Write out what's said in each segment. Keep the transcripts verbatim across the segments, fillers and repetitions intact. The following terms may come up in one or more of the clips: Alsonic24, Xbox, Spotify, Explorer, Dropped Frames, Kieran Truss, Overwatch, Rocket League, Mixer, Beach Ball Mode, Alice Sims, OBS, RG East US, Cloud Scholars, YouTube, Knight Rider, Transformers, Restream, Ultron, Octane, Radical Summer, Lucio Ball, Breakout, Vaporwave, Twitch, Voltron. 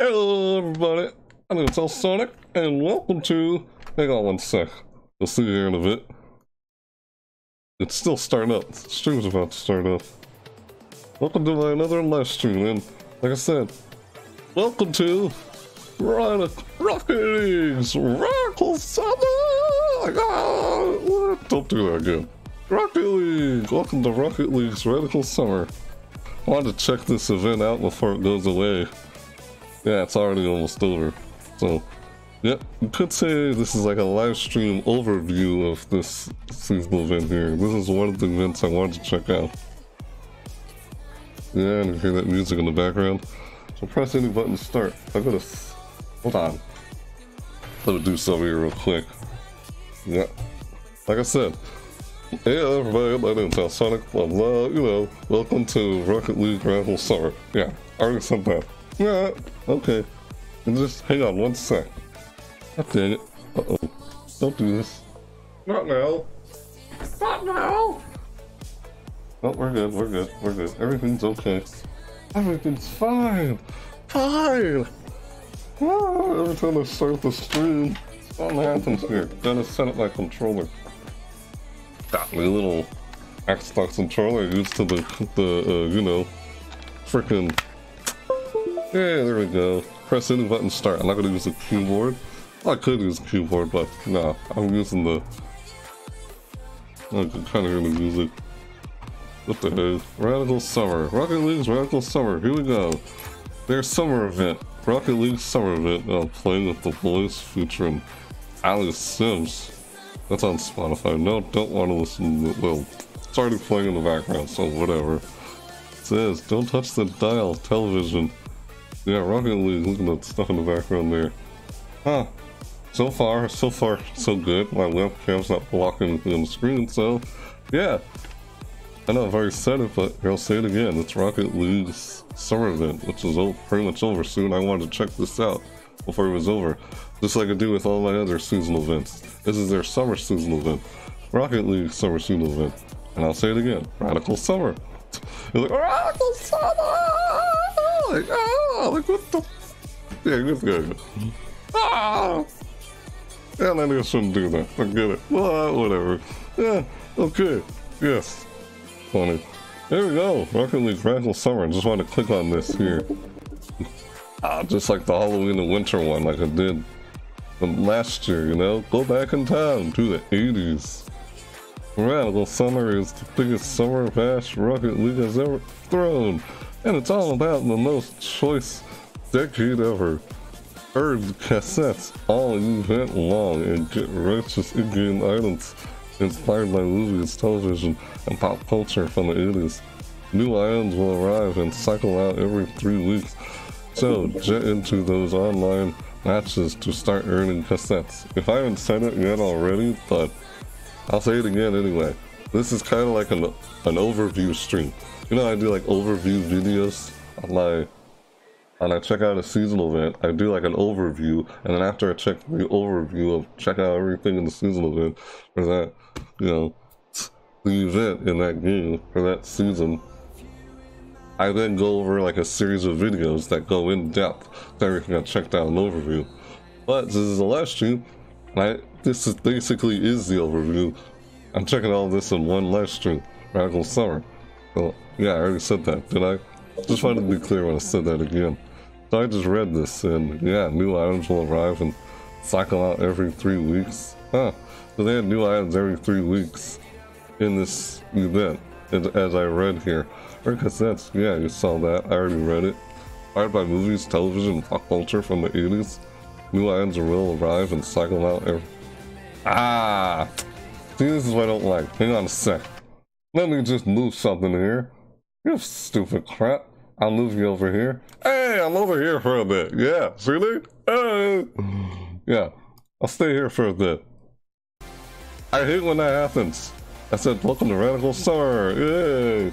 Hello everybody, my name is Alsonic, and welcome to... Hang on one sec, you'll see the end of it. It's still starting up, the stream's about to start up. Welcome to my another live stream, and like I said, welcome to... Rocket League's Radical Summer! Ah, don't do that again. Rocket League! Welcome to Rocket League's Radical Summer. I wanted to check this event out before it goes away. Yeah, it's already almost over. So, yep, you could say this is like a live stream overview of this seasonal event here. This is one of the events I wanted to check out. Yeah, and you hear that music in the background. So press any button to start. I'm gonna... Hold on. Let me do something here real quick. Yeah. Like I said, hey everybody, my name's Alsonic, blah blah, you know, welcome to Rocket League Radical Summer. Yeah, I already said that. Yeah, okay. And just hang on one sec. God dang it. Uh-oh. Don't do this. Not now. Not now! Oh, we're good, we're good, we're good. Everything's okay. Everything's fine! Fine! Ah, every time I start the stream, something happens here. Gotta set up my controller. Got me a little Xbox controller used to the, the uh, you know, freaking... Yeah, there we go. Press any button, start. I'm not gonna use a keyboard. Well, I could use a keyboard, but no, I'm using the... I can kind of hear the music. What the heck? Radical Summer. Rocket League's Radical Summer. Here we go. Their summer event. Rocket League's summer event. Oh, playing with the voice featuring Alice Sims. That's on Spotify. No, don't want to listen to it. Well, it's already playing in the background, so whatever. It says, don't touch the dial. Television. Yeah, Rocket League, look at that stuff in the background there. Huh. So far, so far, so good. My webcam's not blocking anything on the screen, so... Yeah. I know I've already said it, but I'll say it again. It's Rocket League's summer event, which is pretty much over soon. I wanted to check this out before it was over. Just like I do with all my other seasonal events. This is their summer seasonal event. Rocket League's summer seasonal event. And I'll say it again. Radical Summer. You're like, Radical Summer! Like, ah, like what the? Yeah, good, good. Ah! Yeah, I knew I shouldn't do that. I get it. Well, whatever. Yeah, okay. Yes. Funny. There we go. Rocket League Radical Summer. I just want to click on this here. Ah, just like the Halloween and winter one, like I did from last year, you know? Go back in time to the eighties. Radical Summer is the biggest summer bash Rocket League has ever thrown. And it's all about the most choice decade ever. Earn cassettes all event long and get righteous in-game items inspired by movies, television, and pop culture from the eighties. New items will arrive and cycle out every three weeks. So jet into those online matches to start earning cassettes. If I haven't said it yet already, but I'll say it again anyway. This is kind of like an, an overview stream. You know, I do like overview videos on my, and I check out a seasonal event. I do like an overview, and then after I check the overview of check out everything in the seasonal event for that, you know, the event in that game for that season, I then go over like a series of videos that go in depth to everything I checked out in the overview. But this is the live stream, and I this is basically is the overview. I'm checking all this in one live stream, Radical Summer. So, yeah, I already said that, did I? Just wanted to be clear when I said that again. So I just read this, and yeah, new items will arrive and cycle out every three weeks. Huh, so they had new items every three weeks in this event, as I read here. Or cassettes, yeah, you saw that, I already read it. Inspired by movies, television, pop culture from the eighties. New items will arrive and cycle out every... Ah! See, this is what I don't like. Hang on a sec. Let me just move something here. You stupid crap. I'll move you over here. Hey, I'm over here for a bit. Yeah, really? Hey. Yeah, I'll stay here for a bit. I hate when that happens. I said, welcome to Radical Summer. Yay.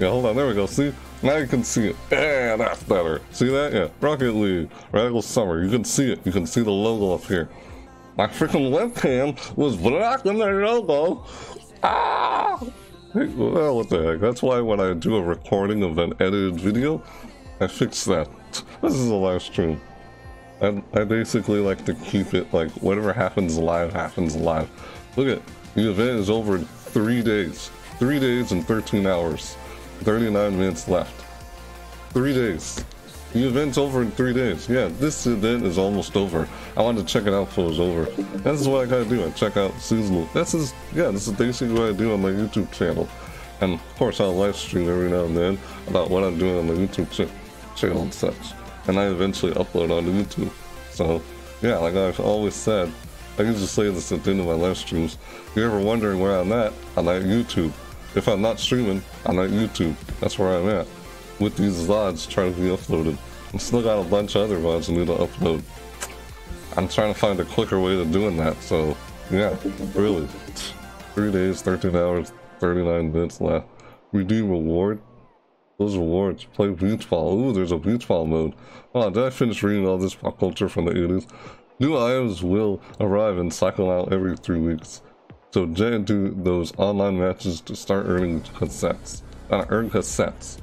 Yeah, hold on. There we go. See? Now you can see it. Yeah, that's better. See that? Yeah. Rocket League. Radical Summer. You can see it. You can see the logo up here. My freaking webcam was blocking the logo. Ah! Well, what the heck? That's why when I do a recording of an edited video, I fixed that. This is a live stream. I, I basically like to keep it like whatever happens live happens live. Look at it. The event is over in three days. Three days and thirteen hours. thirty-nine minutes left. Three days. The event's over in three days. Yeah, this event is almost over. I wanted to check it out before it was over. That's what I gotta do. I check out seasonal. That's is yeah, this is basically what I do on my YouTube channel. And of course I'll live stream every now and then about what I'm doing on my YouTube ch channel and such. And I eventually upload onto YouTube. So yeah, like I've always said, I usually say this at the end of my live streams. If you're ever wondering where I'm at, I'm at YouTube. If I'm not streaming, I'm at YouTube. That's where I'm at. With these V O Ds trying to be uploaded. I still got a bunch of other V O Ds I need to upload. I'm trying to find a quicker way to doing that, so yeah, really. Three days, thirteen hours, thirty-nine minutes left. Redeem reward? Those rewards. Play beach ball. Ooh, there's a beach ball mode. Wow, did I finish reading all this pop culture from the eighties? New items will arrive and cycle out every three weeks. So Jay and do those online matches to start earning cassettes. Uh, earn cassettes.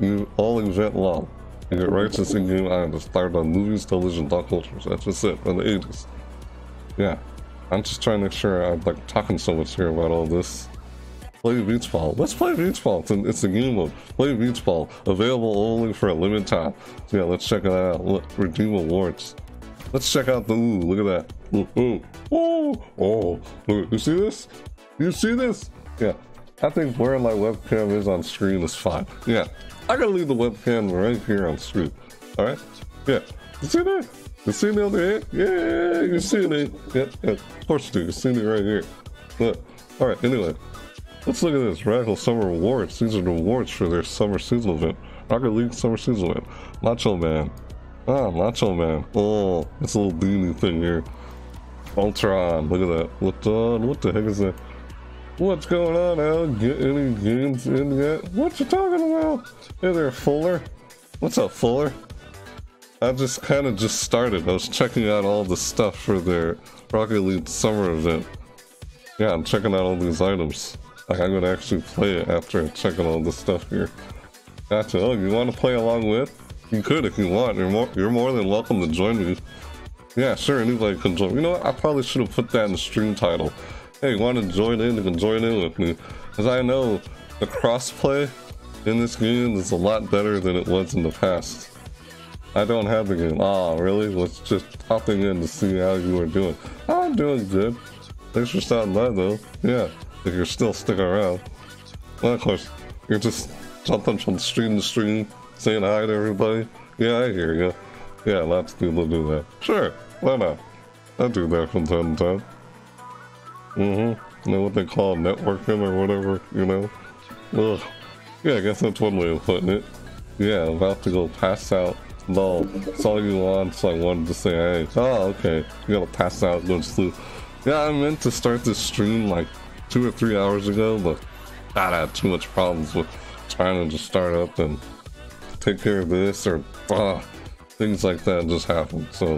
You all event long. You get righteous in-game items started on movies, television, pop cultures. That's just it, from the eighties. Yeah. I'm just trying to make sure I'm like talking so much here about all this. Play beach ball. Let's play beach ball. It's, an, it's a game mode. Play beach ball. Available only for a limited time. So yeah, let's check it out. Look, redeem awards. Let's check out the ooh. Look at that. Ooh, ooh, ooh. Oh, look. You see this? You see this? Yeah. I think where my webcam is on screen is fine. Yeah. I gotta leave the webcam right here on screen. All right. Yeah. You see that? You see me over here? Yeah, you see me. Yeah, yeah. Of course you do. You see me right here. Look. All right. Anyway. Let's look at this. Radical Summer Awards. These are the awards for their summer seasonal event. Rocket League summer seasonal event. Macho Man. Ah, Macho Man. Oh, it's a little beanie thing here. Ultron. Look at that. Ultron. What the heck is that? What's going on, Al? Get any games in yet? What you talking about? Hey there, Fuller. What's up, Fuller? I just kind of just started. I was checking out all the stuff for their Rocket League summer event. Yeah, I'm checking out all these items. Like, I'm gonna actually play it after checking all this stuff here. Gotcha. Oh, you want to play along with? You could if you want. You're more you're more than welcome to join me. Yeah, sure. Anybody can join. You know what? I probably should have put that in the stream title. Hey, you want to join in? You can join in with me, because I know the crossplay in this game is a lot better than it was in the past. I don't have the game. Ah, oh, really? Let's just hopping in to see how you are doing. I'm doing good. Thanks for stopping by, though. Yeah. If you're still sticking around. Well, of course, you're just jumping from stream to stream, saying hi to everybody. Yeah, I hear you. Yeah, lots of people do that. Sure, why not? I do that from time to time. Mm-hmm. You know what they call networking or whatever, you know? Ugh. Yeah, I guess that's one way of putting it. Yeah, I'm about to go pass out. Lol, saw you on, so I wanted to say hey. Oh, okay. You gotta pass out, go to sleep. Yeah, I meant to start this stream like two or three hours ago, but God, I had too much problems with trying to just start up and take care of this or uh, things like that just happened. So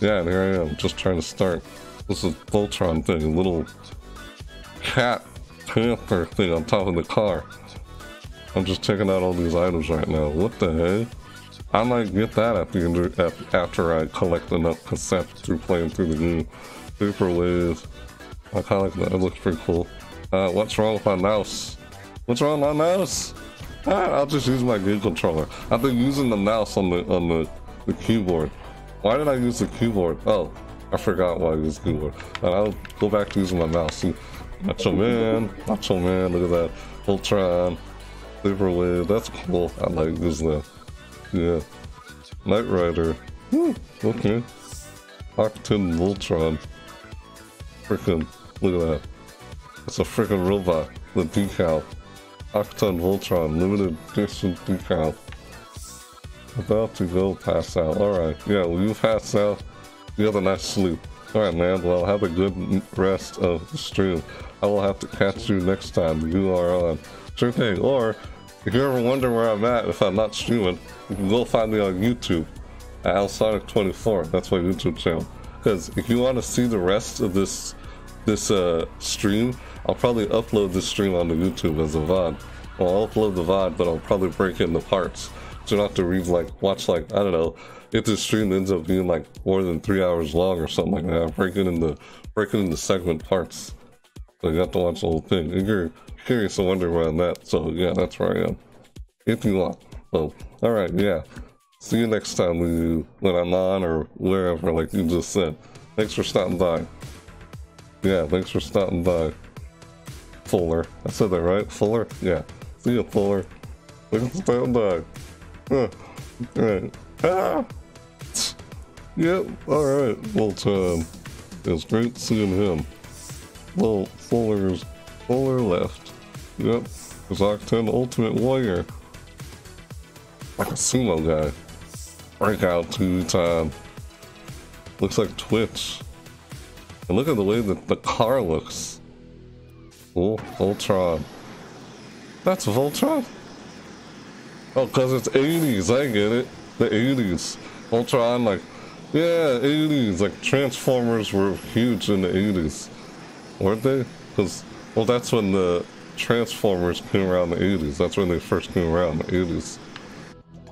yeah, here I am just trying to start. This is Voltron thing, a little cat panther thing on top of the car. I'm just checking out all these items right now. What the heck? I might get that at the end after I collect enough cassettes through playing through the game. Vaporwave. I kind of like that. It looks pretty cool. Uh, what's wrong with my mouse? What's wrong with my mouse? Alright, I'll just use my game controller. I've been using the mouse on the on the, the keyboard. Why did I use the keyboard? Oh, I forgot why I used the keyboard. And I'll go back to using my mouse. Macho Man, Macho Man, look at that. Voltron, Vaporwave, that's cool. I like this now. Yeah. Knight Rider. Woo, okay. Octane, Voltron. Freaking. Look at that. It's a freaking robot. The decal. Octane Voltron. Limited edition decal. About to go pass out. Alright. Yeah, will you pass out? You have a nice sleep. Alright, man. Well, have a good rest of the stream. I will have to catch you next time. You are on. Sure thing. Or, if you ever wonder where I'm at if I'm not streaming, you can go find me on YouTube. At Alsonic twenty-four. That's my YouTube channel. Because if you want to see the rest of this... this uh stream, I'll probably upload this stream onto YouTube as a V O D. Well, I'll upload the V O D, but I'll probably break it into parts. So not to read, like, watch, like, I don't know, if the stream ends up being like more than three hours long or something like that, break it into, break it into segment parts. So you have to watch the whole thing. If you're curious to wonder around that, so yeah, that's where I am. If you want. So, alright, yeah. See you next time when, you, when I'm on or wherever, like you just said. Thanks for stopping by. Yeah, thanks for stopping by. Fuller. I said that right? Fuller? Yeah. See you, Fuller. Thanks for stopping by. Huh. Alright. Ah! Yep, alright. Voltron. It was great seeing him. Well, Fuller's Fuller left. Yep. There's Octane Ultimate Warrior. Like a sumo guy. Breakout two time. Looks like Twitch. And look at the way that the car looks. Oh, Voltron. That's Voltron? Oh, because it's eighties. I get it. The eighties. Voltron, like, yeah, eighties. Like, Transformers were huge in the eighties. Weren't they? Because, well, that's when the Transformers came around the eighties. That's when they first came around, the eighties.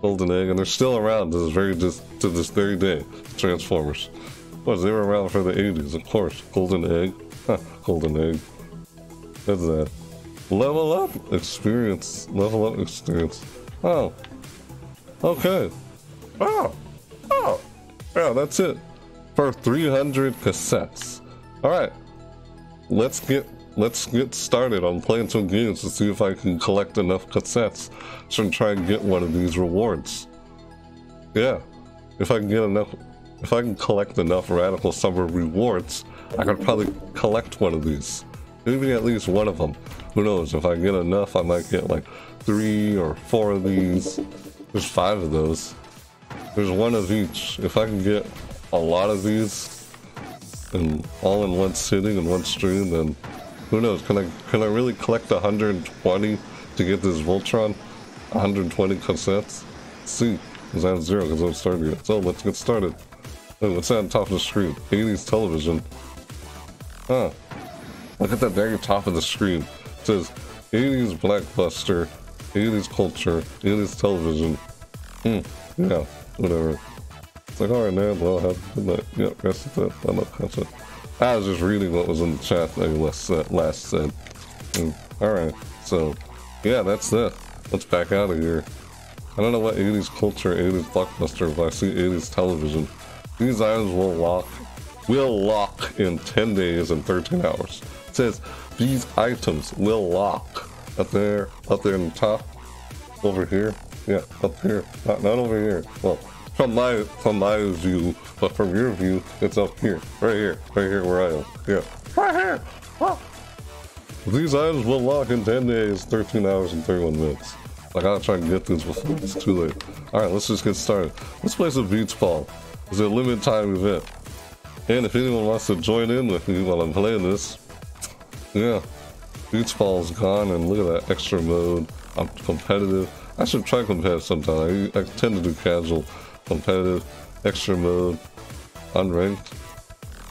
Golden Egg, and they're still around to this very, to this very day. Transformers. Of course, they were around for the eighties, of course. Golden Egg. Huh, Golden Egg. That's that. Level up experience. Level up experience. Oh. Okay. Oh. Oh. Yeah, that's it. For three hundred cassettes. Alright. Let's get let's get started on playing some games to see if I can collect enough cassettes to try and get one of these rewards. Yeah, if I can get enough, if I can collect enough Radical Summer rewards, I could probably collect one of these. Maybe at least one of them. Who knows? If I get enough, I might get like three or four of these. There's five of those. There's one of each. If I can get a lot of these, and all in one sitting and one stream, then who knows, can I can I really collect one hundred twenty to get this Voltron? one hundred twenty cassettes? Let's see, because I have zero because I'm starting it. So let's get started. Wait, what's that on top of the screen? eighties television. Huh. Look at that very top of the screen. It says eighties blockbuster, eighties culture, eighties television. Hmm, yeah, whatever. Like, alright, man, well, have a good night. Yep, rest of that. I'm not conscious. I was just reading what was in the chat that you last said. Mm. Alright, so, yeah, that's it. Let's back out of here. I don't know what eighties culture, eighties blockbuster, but I see eighties television. These items will lock, will lock in ten days and thirteen hours. It says, these items will lock. Up there, up there in the top. Over here. Yeah, up here. Not, not over here. Well. From my from my view, but from your view, it's up here, right here, right here where I am. Yeah, right here. Ah. These items will lock in ten days, thirteen hours, and thirty-one minutes. I gotta try and get these before it's too late. All right, let's just get started. Let's play some beach ball. It's a limited time event, and if anyone wants to join in with me while I'm playing this, yeah, beach ball is gone. And look at that extra mode. I'm competitive. I should try competitive sometime. I, I tend to do casual. Competitive, extra mode, unranked.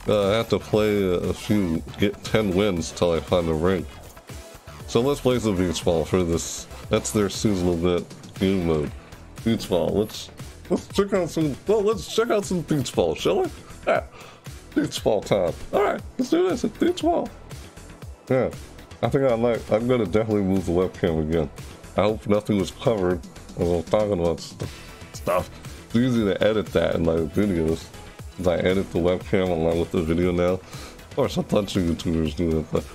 Uh, I have to play a, a few, get ten wins till I find a rank. So let's play some beach ball for this. That's their seasonal bit game mode. Beach ball. Let's let's check out some. Well, let's check out some beach ball, shall we? Yeah, beach ball time. All right, let's do this. It's beach ball. Yeah, I think I like. I'm gonna definitely move the webcam again. I hope nothing was covered as I'm talking about st stuff. It's easy to edit that in my videos. I edit the webcam along with the video now. Of course, a bunch of YouTubers do it, but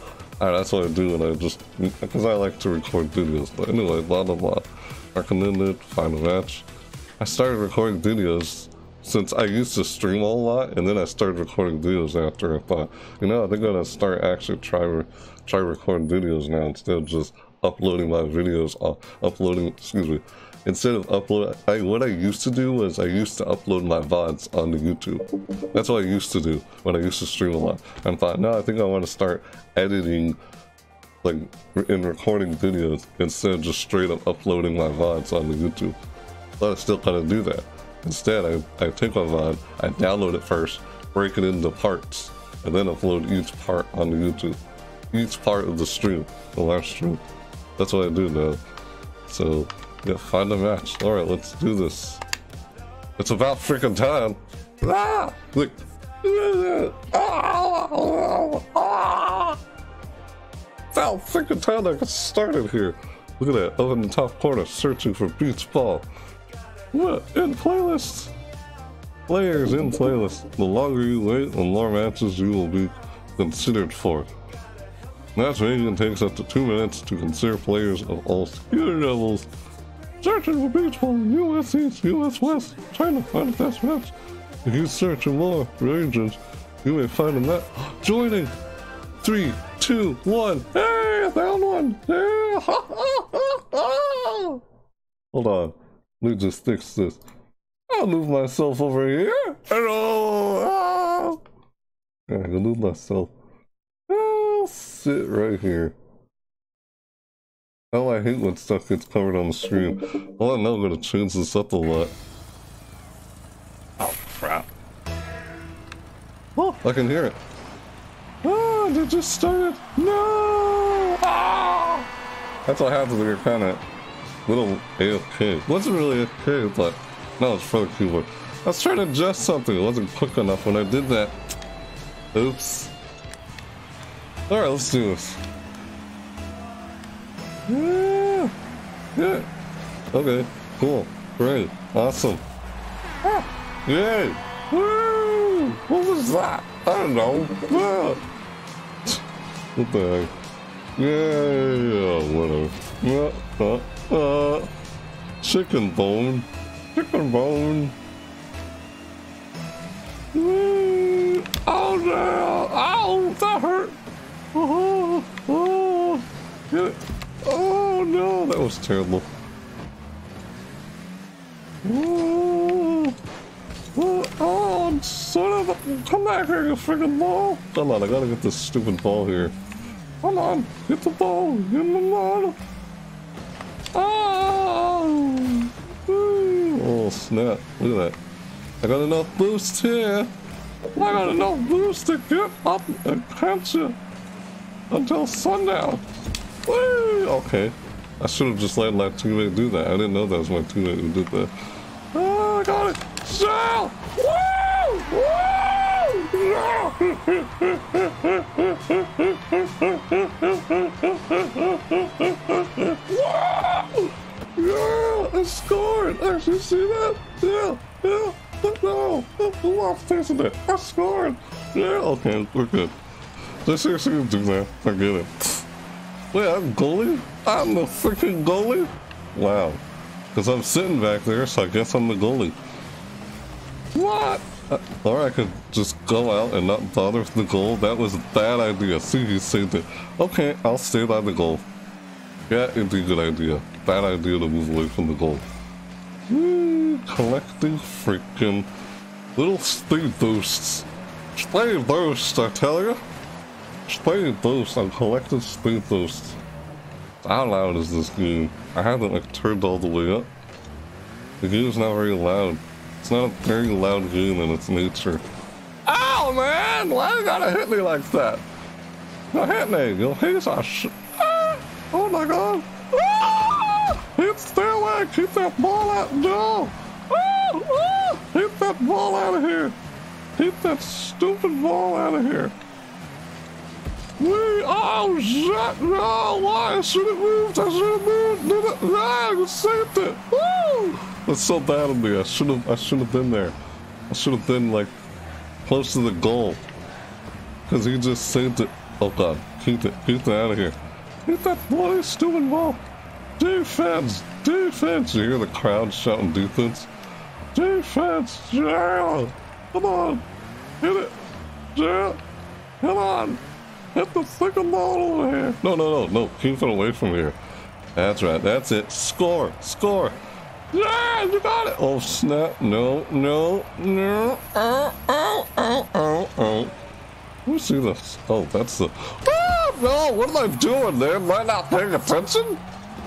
all right, that's what I do, and I just, because I like to record videos. But anyway, blah, blah, blah. Recommend it, find a match. I started recording videos since I used to stream a lot, and then I started recording videos after. I thought, you know, I think I'm gonna start actually try, try recording videos now instead of just uploading my videos, uh, uploading, excuse me, Instead of upload, I, what I used to do was I used to upload my V O Ds onto YouTube. That's what I used to do when I used to stream a lot. And thought, no, I think I want to start editing, like, and recording videos instead of just straight up uploading my V O Ds onto YouTube. But I still kind of do that. Instead, I, I take my V O D, I download it first, break it into parts, and then upload each part onto YouTube. Each part of the stream, the live stream. That's what I do now. So, yeah, find a match. Alright, let's do this. It's about freaking time. Ah! Look. About freaking time I got started here. Look at that. Up in the top corner, searching for Beach Ball. What? In playlists? Players in playlists. The longer you wait, the more matches you will be considered for. Matchmaking takes up to two minutes to consider players of all skill levels. Searching for Beach Ball, U S East, U S West, trying to find the best match. If you search in more regions, you may find a match. Joining! Three, two, one. Hey, I found one! Hey. Hold on. Let me just fix this. I'll move myself over here. Hello! Yeah, I'll move myself. I'll sit right here. Oh, I hate when stuff gets covered on the screen. Well, I know I'm gonna change this up a lot. Oh, crap. Oh, I can hear it. Oh, they just started. No! Ah! That's what happens when you're kind of little A F K. Wasn't really A F K, but no, it's for the keyboard. I was trying to adjust something. It wasn't quick enough when I did that. Oops. All right, let's do this. Yeah. Yeah. Okay. Cool. Great. Awesome. Ah. Yay. Woo! What was that? I don't know. Ah. What the heck? Yeah. Oh, whatever. Uh, uh, uh. Chicken bone. Chicken bone. Woo. Oh no! Ow! That hurt! Oh, oh, yeah. Oh no, that was terrible. Oh, oh, oh, I'm sort of. Come back here, you freaking ball. Come on, I gotta get this stupid ball here. Come on, get the ball, get the ball. Oh, oh snap, look at that. I got enough boost here. I got enough boost to get up and catch you. Until sundown. Whee! Okay. I should have just let my teammate do that. I didn't know that was my teammate who did that. Oh, I got it! Shell! Woo! Woo! Whoa! Yeah! I scored! Actually, see that? Yeah! Yeah! No! I'm off tasting it! I scored! Yeah! Okay, we're good. They seriously gonna do that. I get it. Wait, I'm goalie? I'm the freaking goalie? Wow. Because I'm sitting back there, so I guess I'm the goalie. What? Uh, or I could just go out and not bother with the goal. That was a bad idea. See, you saved it. Okay, I'll stay by the goal. Yeah, it'd be a good idea. Bad idea to move away from the goal. Woo, collecting freaking little speed boosts. Speed boosts, I tell you. Speed boost, I'm collecting speed boosts. How loud is this game? I haven't like turned all the way up. The game's not very loud. It's not a very loud game in its nature. Ow, man! Why you gotta hit me like that? You hit me, you'll hit our sh- ah! Oh my god! Ah! Hit stairway, keep that ball out, no! Ah! Ah! Hit that ball out of here! Keep that stupid ball out of here! We oh shit! No, why I should have moved? I should have moved. No, no, no, I saved it. Woo! That's so bad of me. I should have. I should have been there. I should have been like close to the goal. Cause he just saved it. Oh god, keep it, keep it out of here. Get that bloody stupid ball. Defense, defense. You hear the crowd shouting defense. Defense, yeah. Come on, hit it, yeah. Come on. Hit the freaking ball over here. No, no, no, no. Keep it away from here. That's right. That's it. Score. Score. Yeah, you got it. Oh, snap. No, no, no. Oh, oh, oh, oh, oh. Let me see this. Oh, that's the... Ah, no, what am I doing, man? Am I not paying attention?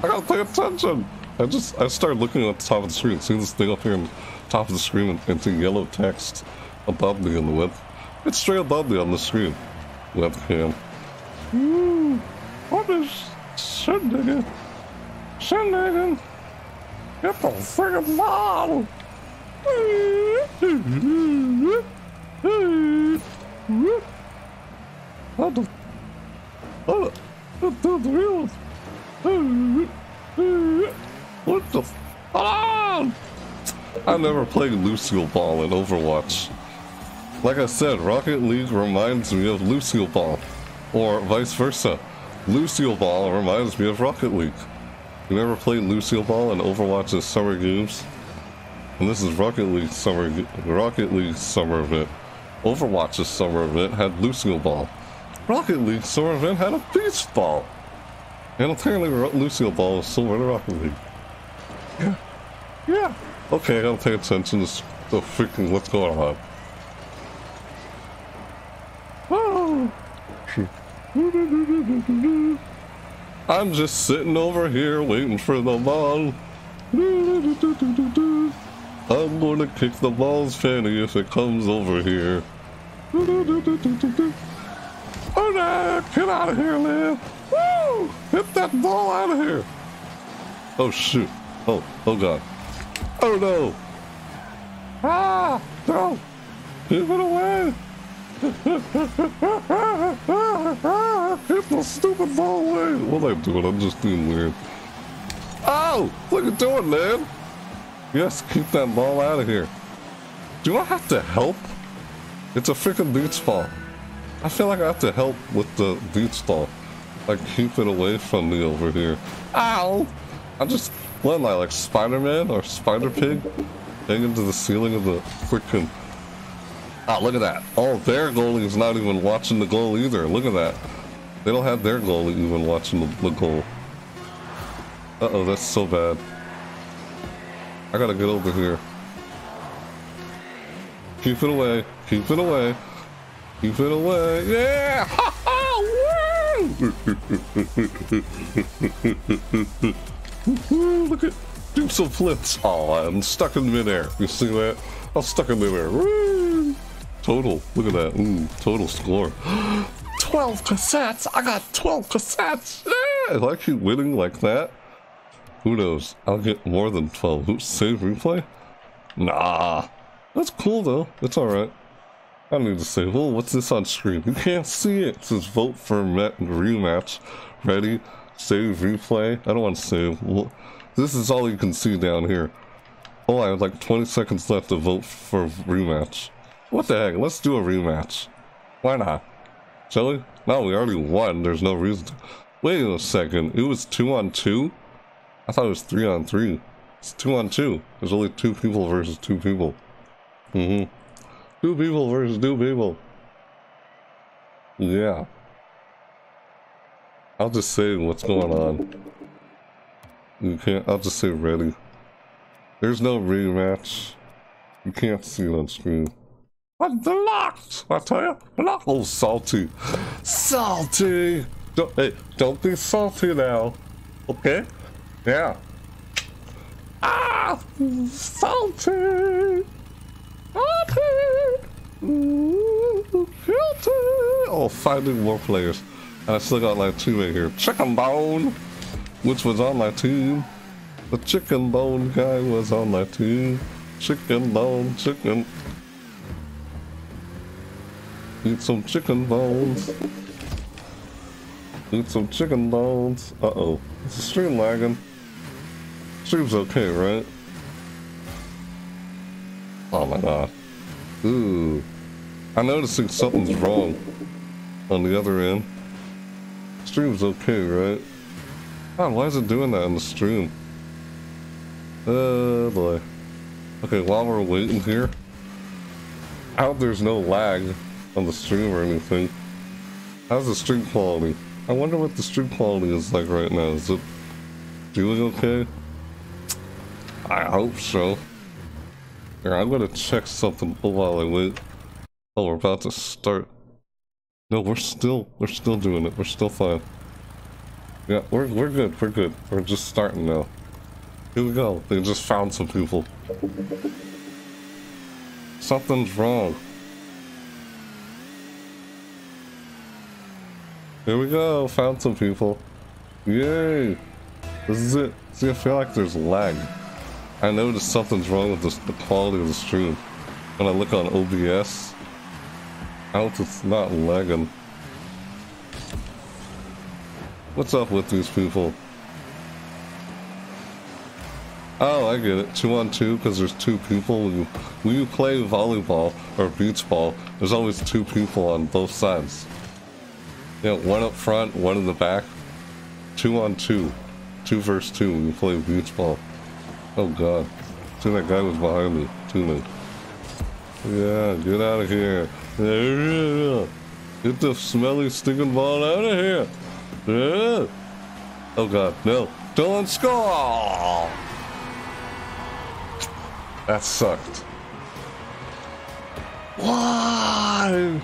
I gotta pay attention. I just... I started looking at the top of the screen. See this thing up here on the top of the screen and, and the yellow text above me on the web. It's straight above me on the screen. Webcam. Ooh, what is shit, nigga? Shindig! Get the friggin' ball! What the? Oh, what the real? What the? Ah! I never played Lucio Ball in Overwatch. Like I said, Rocket League reminds me of Lucio Ball, or vice versa. Lucio Ball reminds me of Rocket League. You never played Lucio Ball in Overwatch's summer games? And this is Rocket League's summer, Rocket League's summer event. Overwatch's summer event had Lucio Ball. Rocket League's summer event had a beach ball. And apparently Lucio Ball is similar to Rocket League. Yeah. Yeah. Okay, I gotta pay attention to the freaking what's going on. Oh. I'm just sitting over here waiting for the ball. I'm gonna kick the ball's fanny if it comes over here. Oh no! Get out of here, man! Woo! Get that ball out of here! Oh shoot! Oh, oh god! Oh no! Ah! No! Give it away! Get the stupid ball away! What am I doing? I'm just being weird. Oh! What are you doing, man? Yes, keep that ball out of here. Do I have to help? It's a freaking beach ball. I feel like I have to help with the beach ball. Like, keep it away from me over here. Ow! I'm just... What am I, like Spider-Man or Spider-Pig? Hanging to the ceiling of the freaking... Ah, look at that. Oh, their goalie's not even watching the goal either. Look at that. They don't have their goalie even watching the, the goal. Uh-oh, that's so bad. I gotta get over here. Keep it away. Keep it away. Keep it away. Yeah! Ha ha! Woo! Look at... Do some flips. Oh, I'm stuck in midair. You see that? I'm stuck in midair. Woo! Total. Look at that. Ooh, total score. twelve cassettes! I got twelve cassettes! Yeah! If I keep winning like that, who knows? I'll get more than twelve. Who save replay? Nah. That's cool though. It's alright. I need to save. Oh, what's this on screen? You can't see it. It says vote for rematch. Ready? Save replay. I don't want to save. Well, this is all you can see down here. Oh, I have like twenty seconds left to vote for rematch. What the heck? Let's do a rematch. Why not? Shall we? No, we already won. There's no reason to... Wait a second. It was two on two? I thought it was three on three. It's two on two. There's only two people versus two people. Mm-hmm. Two people versus two people. Yeah. I'll just say what's going on. You can't. I'll just say ready. There's no rematch. You can't see it on screen. I'm blocked. I tell you, blocked. Oh, salty, salty. Don't, hey, don't be salty now. Okay. Yeah. Ah, salty. Oh, finding more players. And I still got my teammate here. Chicken Bone, which was on my team. The Chicken Bone guy was on my team. Chicken Bone, chicken. Eat some chicken bones. Eat some chicken bones. Uh-oh. Is the stream lagging? Stream's okay, right? Oh my god. Ooh. I'm noticing something's wrong on the other end. Stream's okay, right? God, why is it doing that on the stream? Oh boy. Okay, while we're waiting here, I hope there's no lag on the stream or anything. How's the stream quality? I wonder what the stream quality is like right now. Is it doing okay? I hope so. Here, I'm gonna check something while I wait. Oh, we're about to start. No, we're still, we're still doing it. We're still fine. Yeah, we're, we're good. We're good. We're just starting now. Here we go. They just found some people. Something's wrong. Here we go. Found some people. Yay. This is it. See, I feel like there's lag. I notice something's wrong with this, the quality of the stream. When I look on O B S, I hope it's not lagging. What's up with these people? Oh, I get it. Two on two, because there's two people. When you, when you play volleyball or beach ball, there's always two people on both sides. You know, one up front, one in the back. Two on two. Two versus two when you play beach ball. Oh god. See, that guy was behind me. Too late. Yeah, get out of here. Get the smelly, stinking ball out of here. Yeah. Oh god, no. Don't score! That sucked. Why?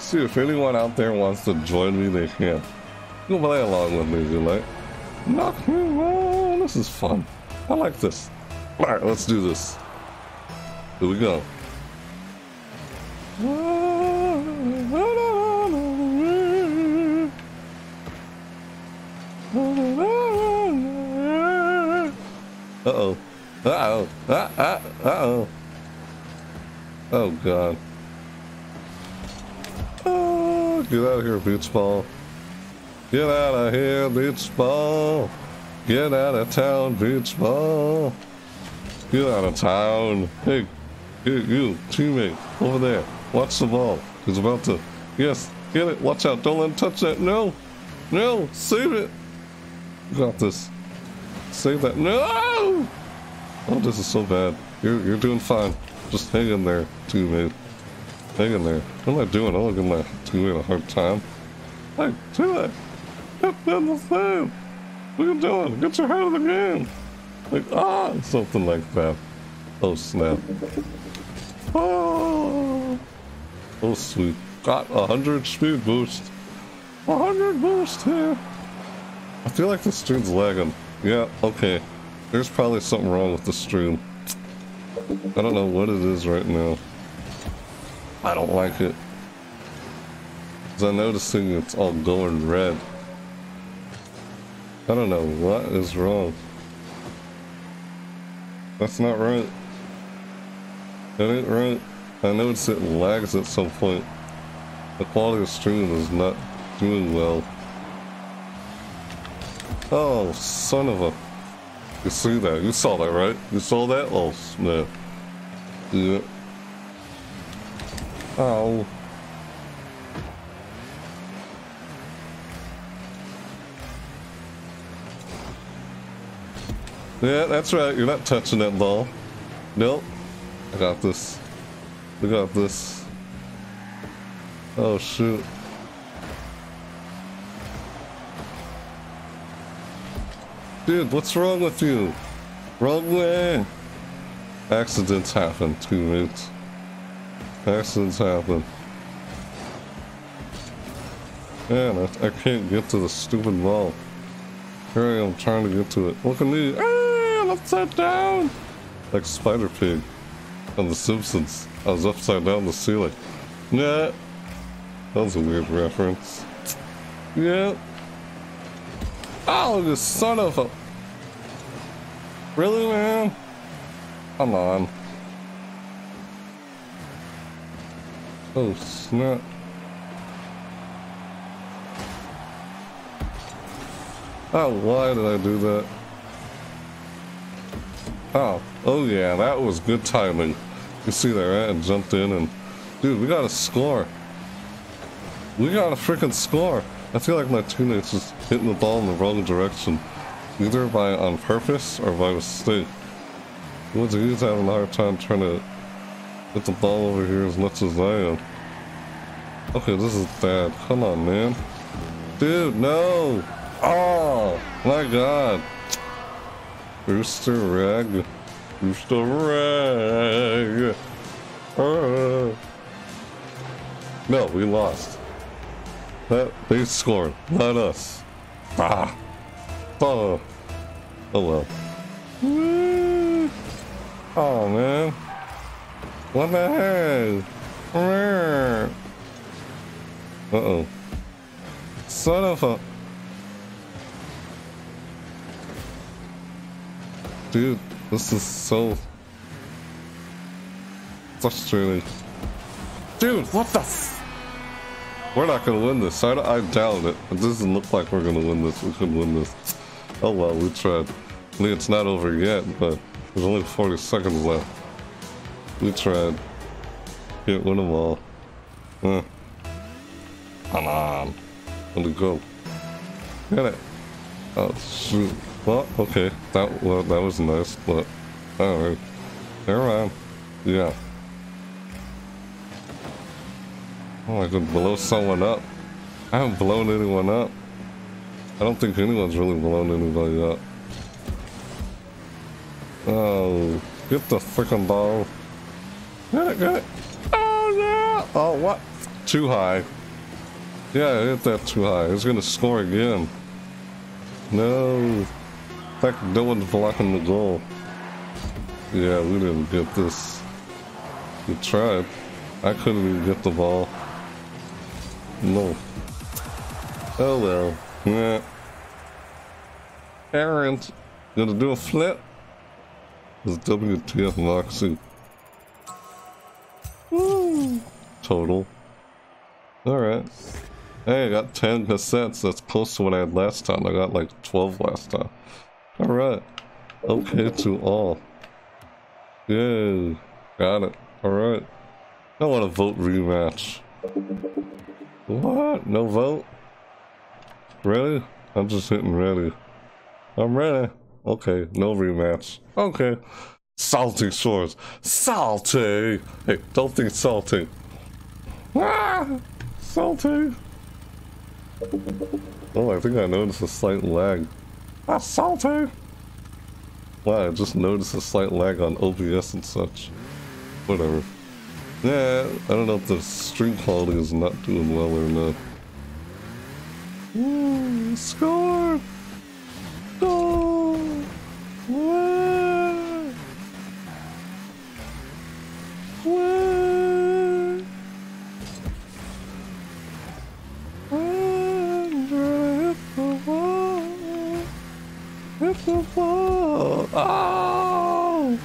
See, if anyone out there wants to join me, they can. Go play along with me if you like. Knock me around. This is fun. I like this. All right, let's do this. Here we go. Uh-oh. Uh-oh. Uh-oh. Uh-oh. Oh, God. Oh, get out of here, beach ball. Get out of here, beach ball. Get out of town, beach ball. Get out of town. Hey, you, you teammate, over there. Watch the ball. He's about to. Yes, get it. Watch out. Don't let him touch that. No. No. Save it. Got this. Save that. No. Oh, this is so bad. You're, you're doing fine. Just hang in there, teammate. Hang in there. What am I doing? I don't give my teammate a hard time. Hey, teammate. Get in the same. What are you doing? Get your head in the game. Like, ah, something like that. Oh, snap. Oh, oh sweet. Got one hundred speed boost. one hundred boost here. I feel like the stream's lagging. Yeah, okay. There's probably something wrong with the stream. I don't know what it is right now. I don't like it. Because I'm noticing it's all going red. I don't know what is wrong. That's not right. That ain't right. I notice it lags at some point. The quality of stream is not doing well. Oh, son of a... You see that? You saw that, right? You saw that? Oh, snap. Yeah. Ow. Yeah, that's right. You're not touching that ball. Nope. I got this. We got this. Oh, shoot. Dude, what's wrong with you? Wrong way. Accidents happen, teammates. Accidents happen. Man, I, I can't get to the stupid ball. Here I am trying to get to it. Look at me. Ah, upside down. Like Spider Pig on The Simpsons. I was upside down the ceiling. Nah. That was a weird reference. Yeah. Oh, this son of a... Really, man? Come on. Oh, snap. Oh, why did I do that? Oh, oh yeah, that was good timing. You see that, right? And jumped in and... Dude, we gotta score. We gotta freaking score. I feel like my teammates just hitting the ball in the wrong direction, either by on purpose or by mistake. He's having a hard time trying to get the ball over here as much as I am. Okay, this is bad. Come on, man. Dude, no! Oh, my God. Rooster rag. Rooster rag. Uh. No, we lost. That, they scored, not us. Ah. Oh. Oh well. Woo. Oh man. What the heck? Uh oh. Son of a. dude, this is so frustrating. Dude, what the f— we're not gonna win this. I, I doubt it. It doesn't look like we're gonna win this. We could win this. Oh well, we tried. It's not over yet, but there's only forty seconds left. We tried. Can't win them all. Huh. Come on. Let it go. Get it. Oh shoot. Well, okay. That well, that was nice, but alright. Never mind. Yeah. Oh, I could blow someone up. I haven't blown anyone up. I don't think anyone's really blown anybody up. Oh, get the freaking ball. Get it, get it. Oh, no. Oh, what? Too high. Yeah, I hit that too high. It's going to score again. No. Heck, no one's blocking the goal. Yeah, we didn't get this. We tried. I couldn't even get the ball. No. Oh well. Yeah. Errant. Gonna do a flip? It's W T F Moxie. Woo! Total. Alright. Hey, I got ten cassettes. That's close to what I had last time. I got like twelve last time. Alright. Okay to all. Yay. Got it. Alright. I want to vote rematch. What? No vote? Ready? I'm just hitting ready. I'm ready. Okay, no rematch. Okay. Salty swords. Salty! Hey, don't think salty. Ah! Salty! Oh, I think I noticed a slight lag. Ah, salty! Wow, I just noticed a slight lag on O B S and such. Whatever. Yeah, I don't know if the stream quality is not doing well or not. Ooh, score! Goal! Way! Way! I'm gonna hit the ball! Hit the ball! Oh!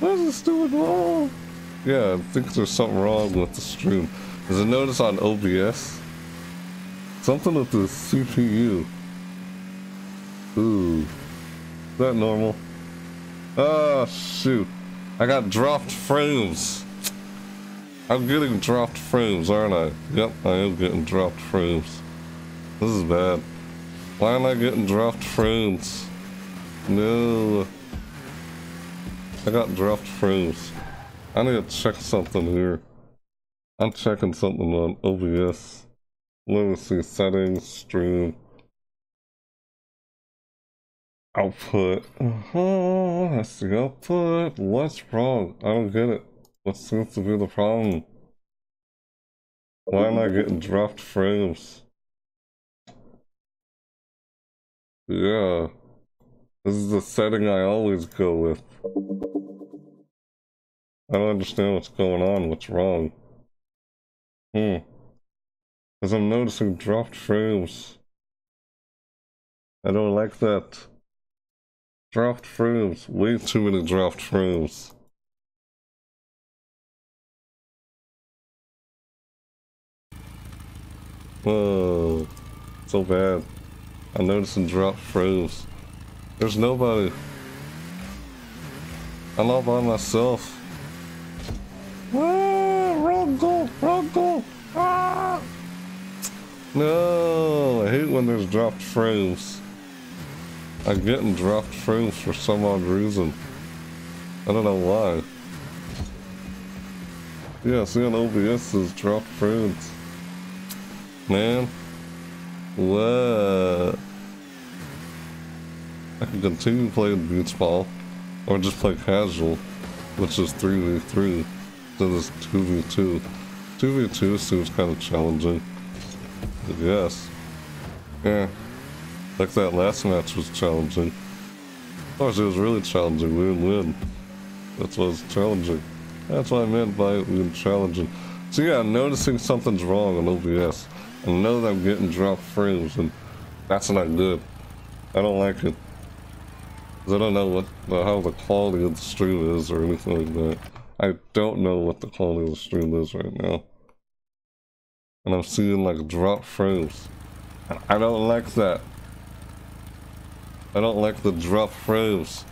Where's the stupid ball? Yeah, I think there's something wrong with the stream. There's a notice on O B S. Something with the C P U. Ooh. Is that normal? Ah, shoot. I got dropped frames. I'm getting dropped frames, aren't I? Yep, I am getting dropped frames. This is bad. Why am I getting dropped frames? No. I got dropped frames. I need to check something here. I'm checking something on O B S. Let me see, settings, stream, output. Uh-huh, I see output. What's wrong? I don't get it. What seems to be the problem? Why am I getting dropped frames? Yeah. This is the setting I always go with. I don't understand what's going on, what's wrong. Hmm. Because I'm noticing dropped frames. I don't like that. Dropped frames. Way too many dropped frames. Whoa. So bad. I'm noticing dropped frames. There's nobody. I'm all by myself. Ah, wrong goal, wrong goal. Ah. No, I hate when there's dropped frames. I'm getting dropped frames for some odd reason. I don't know why. Yeah, see on O B S is dropped frames. Man. What? I can continue playing beach ball or just play casual, which is three v three. Then it's two v two. two v two seems kind of challenging, I guess. Yeah. Like that last match was challenging. Of course, it was really challenging. We didn't win. That's what was challenging. That's what I meant by it being challenging. So yeah, I'm noticing something's wrong on O B S. I know that I'm getting dropped frames, and that's not good. I don't like it. 'Cause I don't know what the, how the quality of the stream is or anything like that. I don't know what the quality of the stream is right now. And I'm seeing like drop frames. And I don't like that. I don't like the drop frames.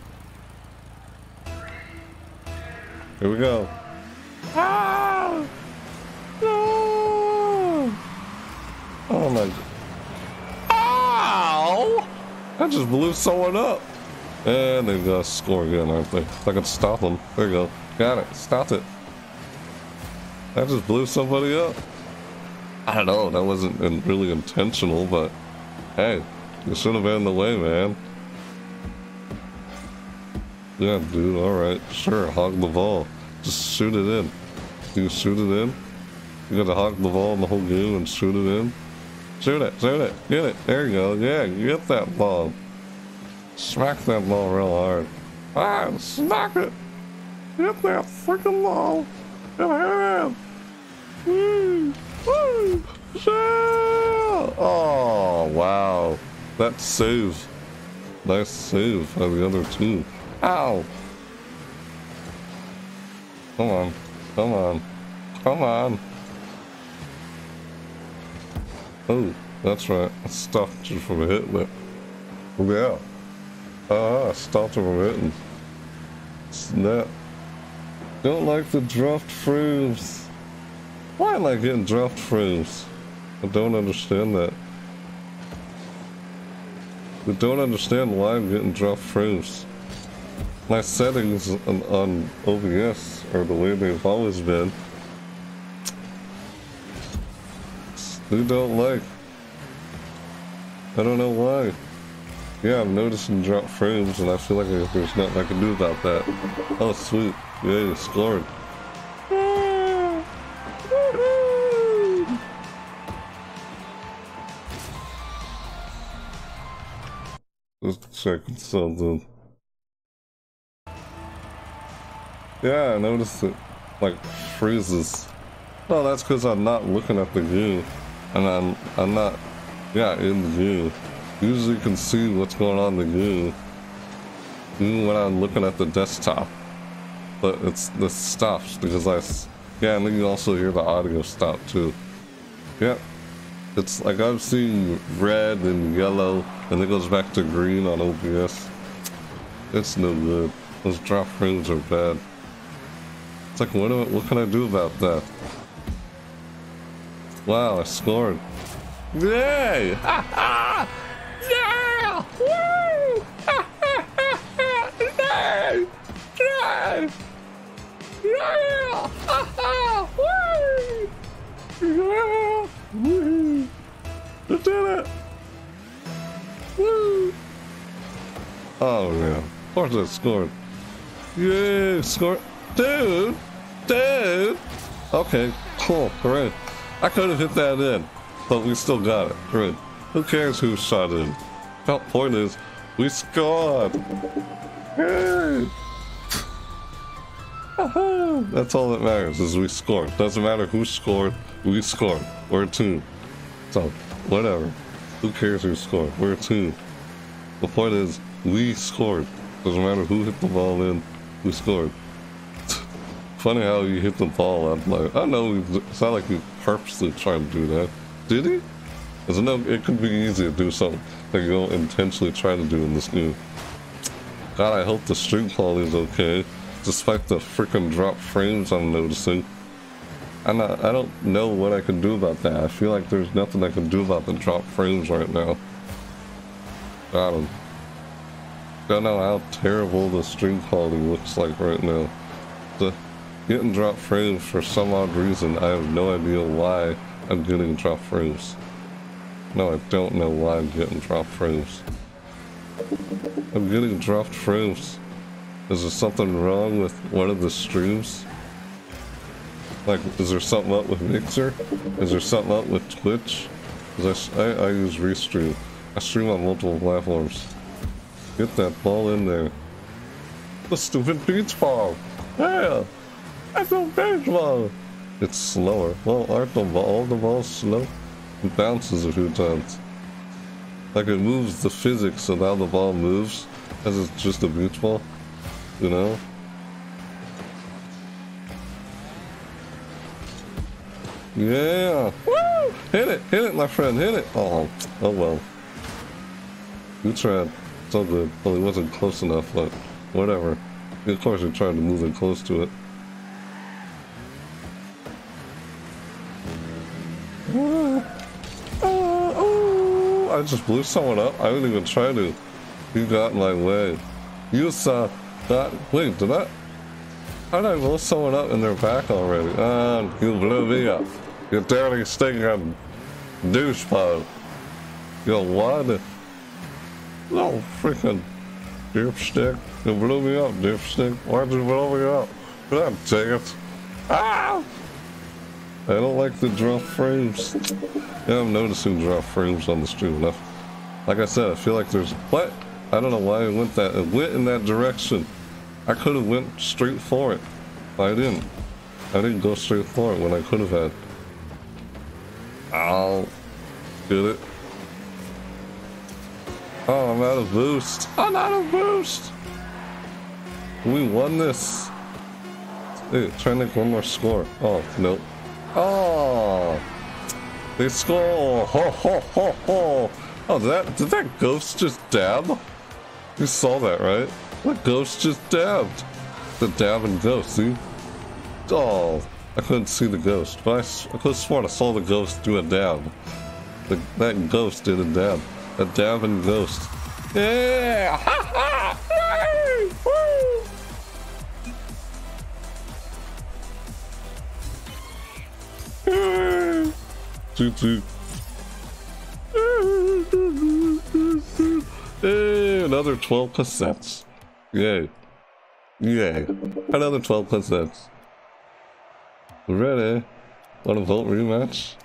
Here we go. Ah! No! Oh my god. Ow! I just blew someone up. And they've got to score again, aren't they? If I could stop them. There you go. Got it. Stop it. I just blew somebody up. I don't know. That wasn't in really intentional, but hey, you shouldn't have been in the way, man. Yeah, dude. All right. Sure. Hog the ball. Just shoot it in. You shoot it in. You got to hog the ball in the whole game and shoot it in. Shoot it. Shoot it. Get it. There you go. Yeah, you get that ball. Smack that ball real hard. Ah, smack it. Get that freaking ball. Get him. Woo. Woo. Oh, wow. That save. Nice save by the other two. Ow! Come on, come on, come on! Oh, that's right. I stopped you from hitting it. Yeah. Ah, I stopped you from hitting. Snap. Don't like the dropped frames. Why am I getting dropped frames? I don't understand that. I don't understand why I'm getting dropped frames. My settings on, on O B S are the way they've always been. They don't like. I don't know why. Yeah, I'm noticing drop frames and I feel like there's nothing I can do about that. Oh, sweet. Yeah, you scored. Let's check something. Yeah, I noticed it, like, freezes. No, that's because I'm not looking at the view, and I'm I'm not, yeah, in the view. Usually you can see what's going on in the view, even when I'm looking at the desktop. But it's this stops, because I, yeah, and then you also hear the audio stop, too. Yep. Yeah, it's like I'm seeing red and yellow, and it goes back to green on O B S. It's no good. Those drop frames are bad. It's like, what, do I, what can I do about that? Wow, I scored. Yay! Ha ha! Yeah! Woo! Ha ha ha ha! Yay! Yay! Yeah! Ha ha! Woo! Yeah! Woo! I did it! Woo! Oh yeah, of course I scored. Yeah! Scored! Dude! Dude! Okay, cool, great. I could have hit that in, but we still got it. Good. Who cares who shot in? The point is, we scored! Hey! That's all that matters, is we scored. Doesn't matter who scored, we scored. We're a team. So, whatever. Who cares who scored? We're a team. The point is, we scored. Doesn't matter who hit the ball in, we scored. Funny how you hit the ball. I'm like, I know, it's not like you purposely try to do that. Did he? Because no, it could be easy to do something that you don't intentionally try to do in this game. God, I hope the stream quality is okay, despite the freaking drop frames I'm noticing. I'm not, I don't know what I can do about that. I feel like there's nothing I can do about the drop frames right now. Got him. Don't know how terrible the stream quality looks like right now. The Getting drop frames for some odd reason. I have no idea why I'm getting drop frames. No, I don't know why I'm getting drop frames. I'm getting dropped frames. Is there something wrong with one of the streams? Like, is there something up with Mixer? Is there something up with Twitch? Because I, I, I use Restream. I stream on multiple platforms. Get that ball in there. The stupid beach ball! Yeah! That's a baseball! It's slower. Well, aren't the ball, all the balls slow? It bounces a few times. Like, it moves the physics of how the ball moves. Because it's just a beach ball, you know? Yeah! Woo! Hit it! Hit it, my friend! Hit it! Oh, oh well. You tried so good. Well, it wasn't close enough, but whatever. Of course you're trying to move it close to it. I just blew someone up. I didn't even try to. You got in my way. You saw that. Wait, did I? How did I blow someone up in their back already? And you blew me up. You dirty stinking douchebag. You what? No freaking dipstick. You blew me up, dipstick. Why'd you blow me up? God dang it. Ah! I don't like the drop frames. Yeah, I'm noticing drop frames on the stream enough. Like I said, I feel like there's what? I don't know why I went that. It went in that direction. I could have went straight for it. But I didn't. I didn't go straight for it when I could have had. Ow. Get it. Oh, I'm out of boost. I'm out of boost. We won this. Hey, try and make one more score. Oh, nope. Oh. They score. Ho, ho, ho, ho. Oh, that, did that ghost just dab? You saw that, right? That ghost just dabbed. The dabbing ghost, see? Oh, I couldn't see the ghost, but I, I could have sworn I saw the ghost do a dab. The, that ghost did a dab. A dabbing ghost. Yeah! Ha ha! Woo! Woo! Choo-choo. Hey, another twelve cassettes. Yay. Yay. Another twelve cassettes. Ready? Want a vote rematch?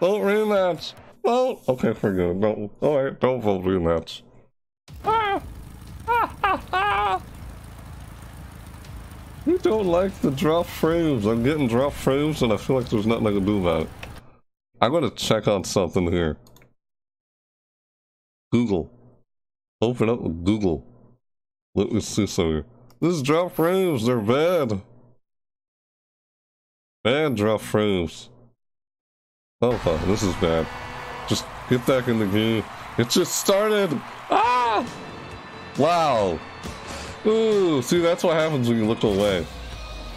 Vote rematch! Vote! Okay, forget it. Don't. Alright, don't vote rematch. Ah! Ah, ah, ah! You don't like the drop frames. I'm getting drop frames and I feel like there's nothing I can do about it. I'm gonna check on something here. Google. Open up with Google. Let me see something. This is drop frames, they're bad. Bad drop frames. Oh, wow, this is bad. Just get back in the game. It just started! Ah! Wow. Ooh, see, that's what happens when you look away.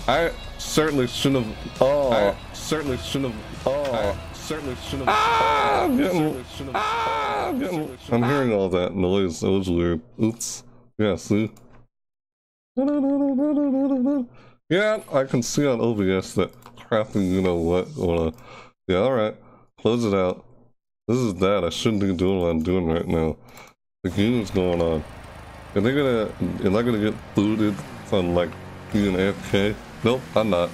I certainly shouldn't have. Oh. I certainly shouldn't have. Oh. I Certainly shouldn't have ah, I'm getting, ah, I'm, getting, I'm hearing all that noise. That was weird. Oops. Yeah, see? Yeah, I can see on O B S that crappy, you know what. Wanna, yeah, alright. Close it out. This is that. I shouldn't be doing what I'm doing right now. The game is going on. Are they gonna. Am I gonna get booted from like being A F K? Nope, I'm not.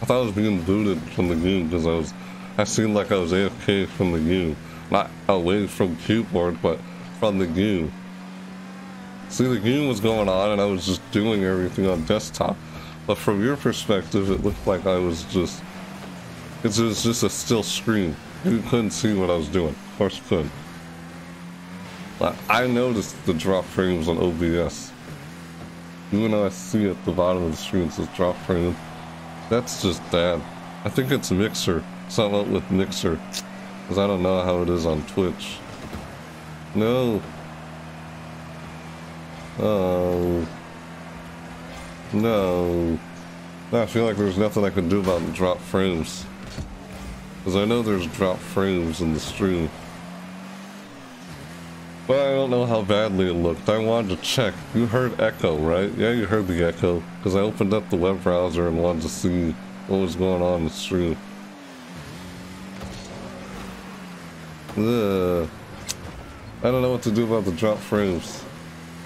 I thought I was being booted from the game because I was. I seemed like I was A F K from the game. Not away from keyboard, but from the game. See, the game was going on and I was just doing everything on desktop. But from your perspective, it looked like I was just... It was just a still screen. You couldn't see what I was doing. Of course you couldn't. But I noticed the drop frames on O B S. Even though I see at the bottom of the screen it says drop frame. That's just bad. I think it's Mixer. Something up with Mixer, because I don't know how it is on Twitch. No. Oh. No. I feel like there's nothing I can do about the drop frames. Because I know there's drop frames in the stream. But I don't know how badly it looked. I wanted to check. You heard echo, right? Yeah, you heard the echo. Because I opened up the web browser and wanted to see what was going on in the stream. Ugh. I don't know what to do about the drop frames.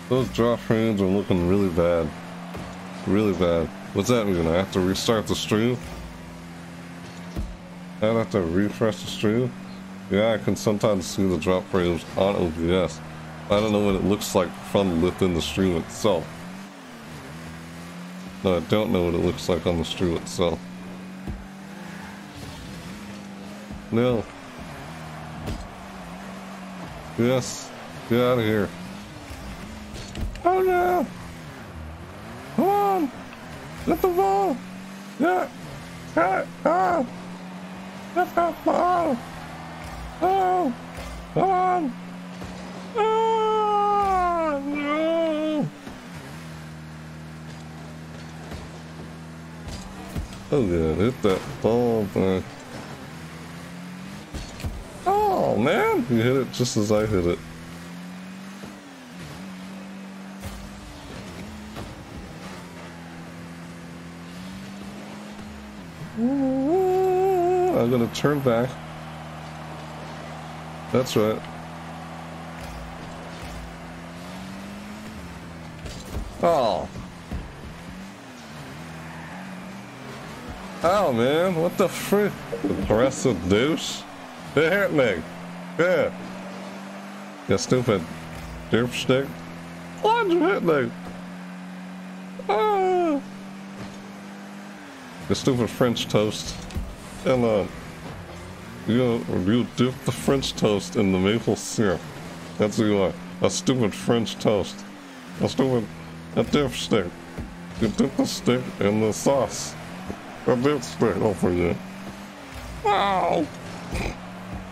Those drop frames are looking really bad. Really bad. What's that mean? I have to restart the stream? I have to refresh the stream? Yeah, I can sometimes see the drop frames on O B S. I don't know what it looks like from within the stream itself. No, I don't know what it looks like on the stream itself. No. Yes, get out of here. Oh no! Come on! Let the ball! No! Ah! Ah! Let the ball! Oh! Come on! Oh! No! Oh yeah, hit that ball back. Oh man! You hit it just as I hit it. I'm gonna turn back. That's right. Oh. Oh man, what the frick? Aggressive douche. It hurt me. Yeah. You stupid dipstick. Why'd you hit me? Ah. You stupid French toast. And uh, you, you dip the French toast in the maple syrup. That's what you are. A stupid French toast. A stupid, a dipstick. You dip the stick in the sauce. A dipstick over you. Wow!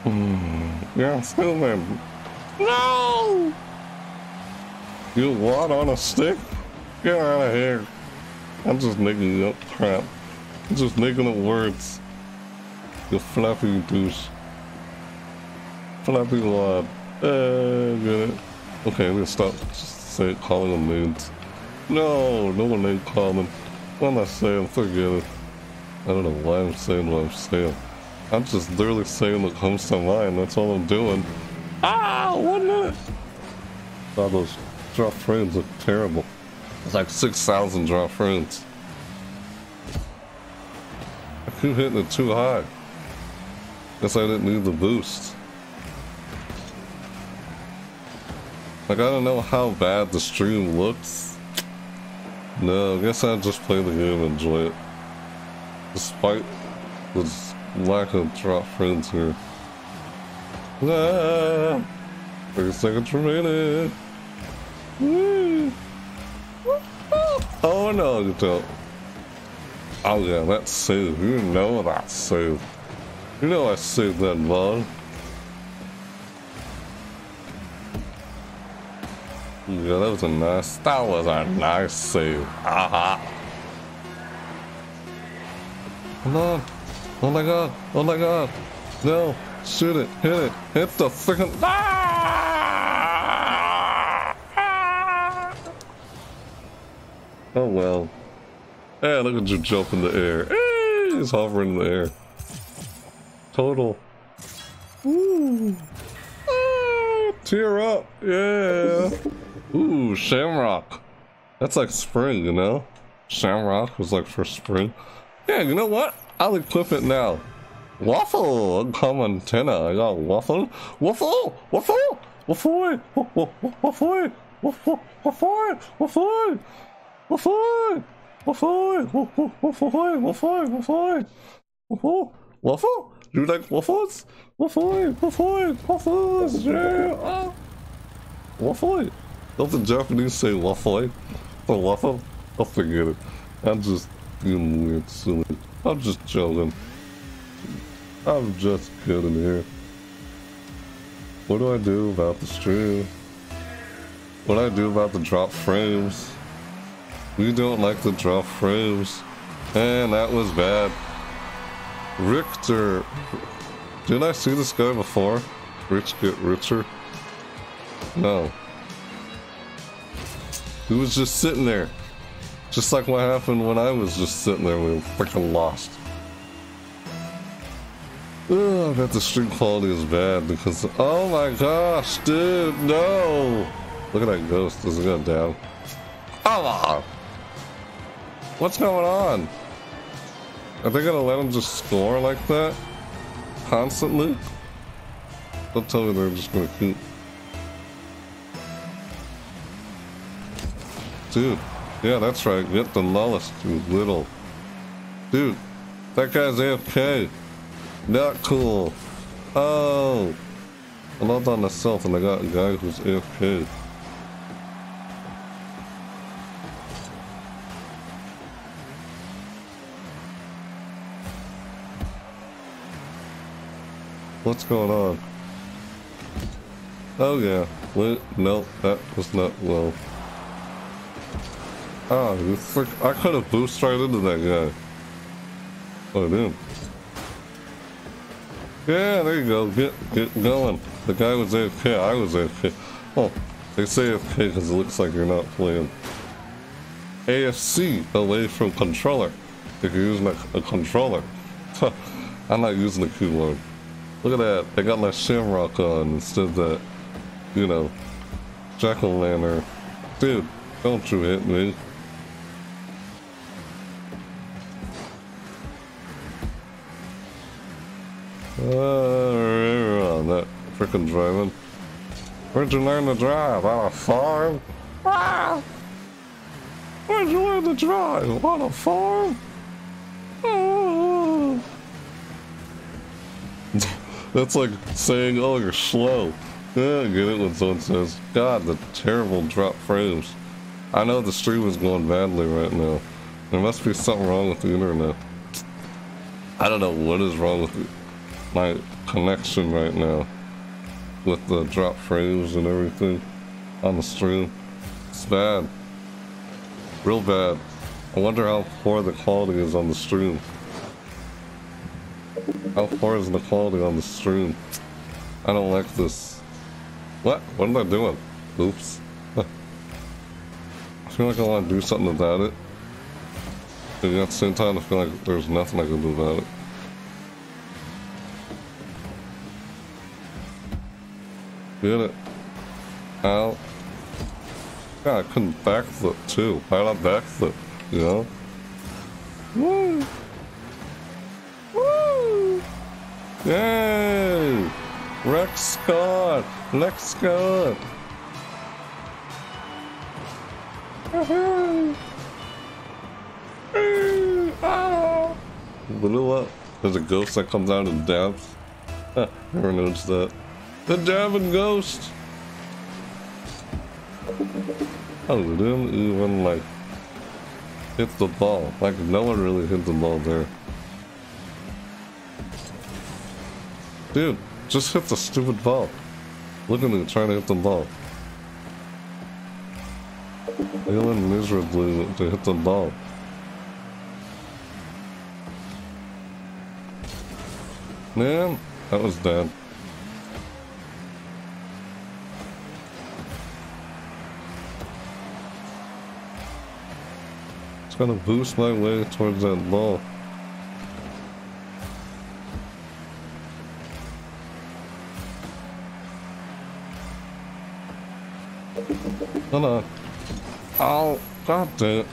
Mm. Yeah, stupid. No! You what on a stick? Get out of here. I'm just making up crap. I'm just making up words. You fluffy douche. Fluffy lad. Uh, get it. Okay, we'll stop just say, calling them names. No, no one ain't calling. What am I saying? Forget it. I don't know why I'm saying what I'm saying. I'm just literally saying what comes to mind. That's all I'm doing. Ah, what minute! God, those drop frames look terrible. It's like six thousand drop frames. I keep hitting it too high. Guess I didn't need the boost. Like, I don't know how bad the stream looks. No, I guess I just play the game and enjoy it. Despite the lack of drop frames here. Ah, thirty seconds remaining. Woo. Oh no, you don't. Oh yeah, that's saved. You know that's saved. You know I saved that ball. Yeah, that was a nice, that was a nice save. Aha. Come on. Oh my god. Oh my god. No. Shoot it. Hit it. Hit the freaking. Ah! Oh well. Hey, look at you jump in the air. Hey, he's hovering in the air. Total. Ooh. Ah, tear up. Yeah. Ooh, shamrock. That's like spring, you know? Shamrock was like for spring. Yeah, you know what? I'll equip it now. Waffle. Uncommon antenna. I got waffle. Waffle. Waffle. Waffle. Waffle. Waffle. Waffle. Waffle. Waffle. Waffle. Waffle. Waffle. Waffle. Waffle. Waffle? You like waffles? Waffle, waffle, waffles, yeah! Oh. Waffle? Don't the Japanese say waffle? The waffle? I'll forget it. I'm just being weird, silly. I'm just joking. I'm just kidding here. What do I do about the stream? What do I do about the drop frames? We don't like the drop frames. And that was bad. Richter. Didn't I see this guy before? Rich get richer? No. He was just sitting there. Just like what happened when I was just sitting there. We were freaking lost. Ugh, I bet the stream quality is bad because. Oh my gosh, dude, no! Look at that ghost. Does it go down? Ah! What's going on? Are they gonna let him just score like that? Constantly? Don't tell me they're just gonna keep. Dude, yeah, that's right. Get the lowest, you little. Dude, that guy's A F K. Not cool. Oh. I loved on myself and I got a guy who's A F K. What's going on? Oh yeah. Wait, no, that was not low. Ah, it's like I could have boosted right into that guy. I didn't. Yeah, there you go. Get get going. The guy was A F K. I was A F K. Oh, they say A F K because it looks like you're not playing. A F C, away from controller. If you're using a, a controller. I'm not using the keyboard. Look at that. I got my shamrock on instead of that, you know, jack-o'-lantern. Dude, don't you hit me. Uh, we're on that frickin' driving. Where'd you learn to drive? On a farm? Ah! Where'd you learn to drive? On a farm? Ah. That's like saying, oh, you're slow. Yeah, I get it when someone says, God, the terrible drop frames. I know the stream is going badly right now. There must be something wrong with the internet. I don't know what is wrong with it. My connection right now with the drop frames and everything on the stream. It's bad. Real bad. I wonder how poor the quality is on the stream. How poor is the quality on the stream? I don't like this. What? What am I doing? Oops. I feel like I want to do something about it. But at the same time, I feel like there's nothing I can do about it. Get it. Ow. Yeah, I couldn't backflip too. Why not backflip? You know? Woo! Woo! Yay! Rex Scott! Rex Scott! Woohoo! Woo! Ah! Blew up. There's a ghost that comes out and dabs. Huh, never noticed that. The Davin Ghost! I didn't even, like, hit the ball. Like, no one really hit the ball there. Dude, just hit the stupid ball. Look at me trying to hit the ball. Failing miserably to hit the ball. Man, that was bad. Gonna boost my way towards that ball. Hold on. Ow, god damn it.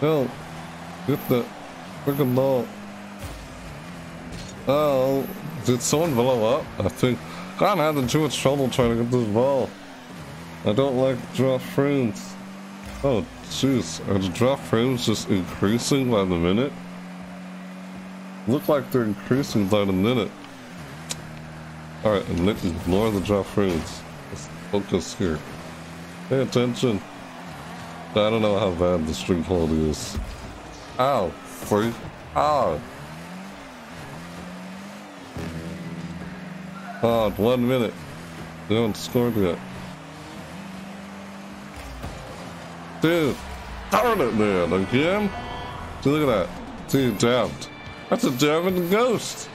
Help. Get the freaking ball. Oh, did someone blow up? I think I'm having too much trouble trying to get this ball. I don't like drop frames. Oh, jeez. Are the drop frames just increasing by the minute? Look like they're increasing by the minute. Alright, and let's ignore the drop frames. Let's focus here. Pay attention. I don't know how bad the string quality is. Ow, freak. Ow. Oh, one minute. They haven't scored yet. Dude, darn it, man, again? Dude, look at that. See, dabbed. That's a dabbing ghost.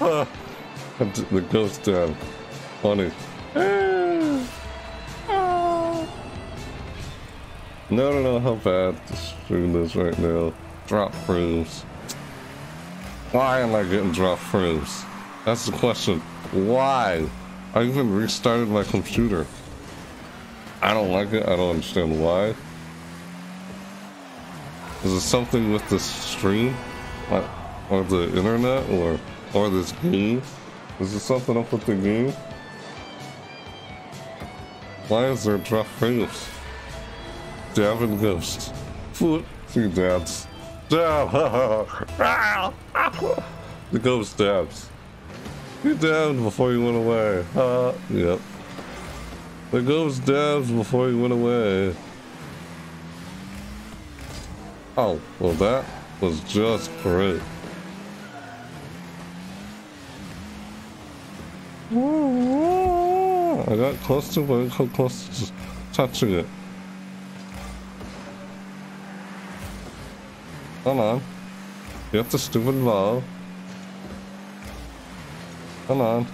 Ah, the ghost dab. Funny. Ah, ah. No, I don't know how bad the stream is right now. Drop frames. Why am I getting drop frames? That's the question. Why? I even restarted my computer. I don't like it. I don't understand why. Is it something with this stream? Like, or the internet? Or or this game? Is there something up with the game? Why is there drop frames? Davin Ghost. Foot. She dabs. Dab! The ghost dabs. You down before you went away. Uh, yep. There goes Dabs before he went away. Oh, well that was just great. I got close to it, how close to just touching it. Come on. You have the stupid ball. Come on.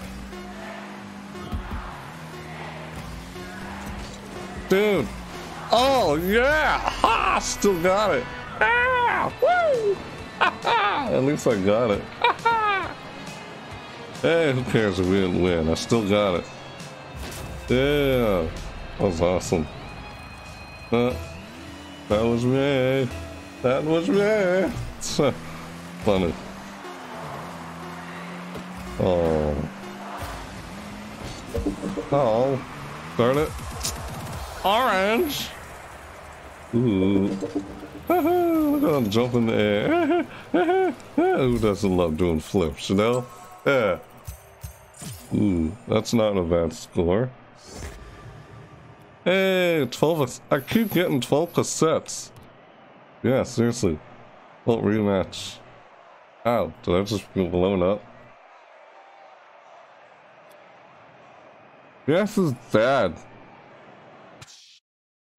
Dude. Oh, yeah. Ha! Still got it. Ah! Woo! Ha ha! At least I got it. Ha ha! Hey, who cares if we didn't win? I still got it. Yeah. That was awesome. Uh, that was me. That was me. So funny. Oh. Oh. Darn it. Orange. Ooh. Look at him jump in the air. Who doesn't love doing flips, you know? Yeah. Ooh. That's not a bad score. Hey, twelve. I keep getting twelve cassettes. Yeah, seriously. Full rematch. Ow, did I just get blown up? Yes, it's bad.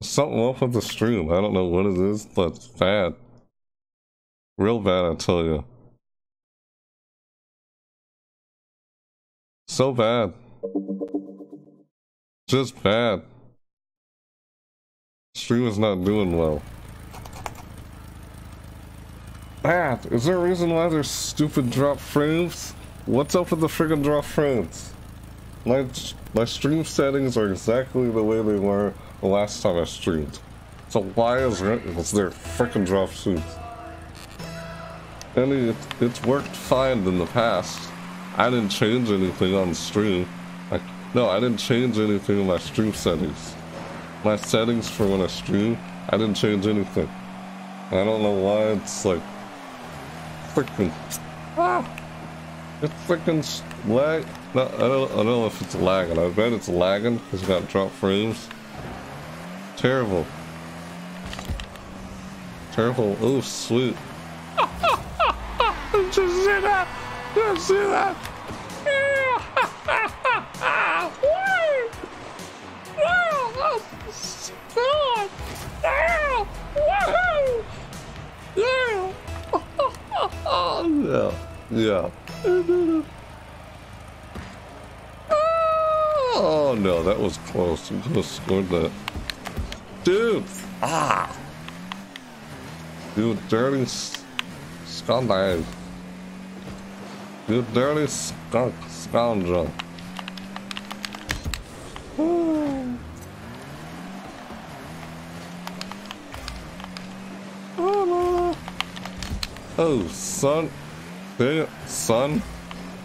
Something up with the stream. I don't know what it is, but it's bad. Real bad, I tell you. So bad. Just bad. Stream is not doing well. Bad. Is there a reason why there's stupid drop frames? What's up with the friggin' drop frames? My, my stream settings are exactly the way they were the last time I streamed. So why is there, is there friggin' drop frames? And it, it's worked fine in the past. I didn't change anything on the stream. I, no, I didn't change anything in my stream settings. My settings for when I stream, I didn't change anything. I don't know why it's like... Freaking, ah, it's freaking lag. No, I don't, I don't know if it's lagging. I bet it's lagging because it got drop frames. Terrible. Terrible. Oh, sweet. Did you see that? Did you see that? Yeah. Wow. That's good. Yeah. Woohoo. Yeah. Oh, yeah, yeah. Oh no, that was close. You could have scored that. Dude! Ah! You dirty scumbag. You dirty skunk scoundrel. Oh. Oh no. Oh, son. Dang it, son.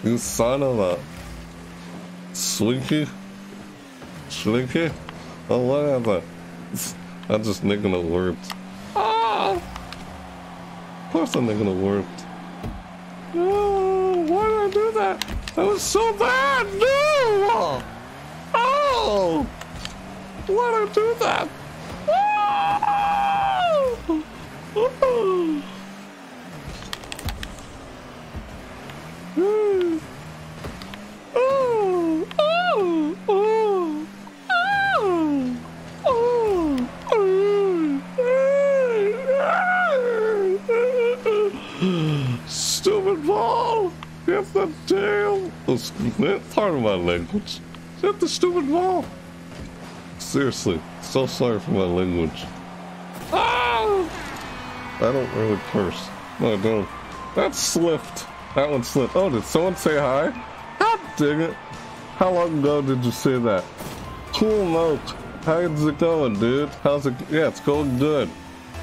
You son of a... Slinky? Slinky? Oh, what happened? I'm just nicking a word. Ah! Of course I'm nicking a word. No! Why did I do that? That was so bad! No! Oh! Why did I do that? Oh! Oh! Oh, oh, oh, oh, oh, oh, oh. Stupid ball! Get the damn... That's part of my language. Get the stupid ball! Seriously, so sorry for my language. Oh! I don't really curse. No, I don't. That slipped. That one slipped. Oh, did someone say hi? God dang it. How long ago did you say that? Cool Moke. How's it going, dude? How's it? Yeah, it's going good.